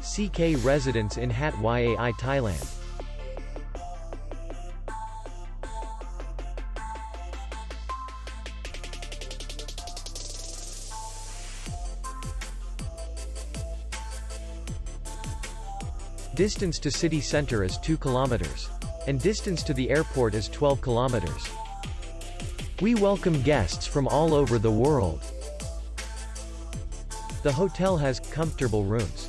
CK Residence in Hat Yai, Thailand. Distance to city center is 2 kilometers. And distance to the airport is 12 kilometers. We welcome guests from all over the world. The hotel has comfortable rooms,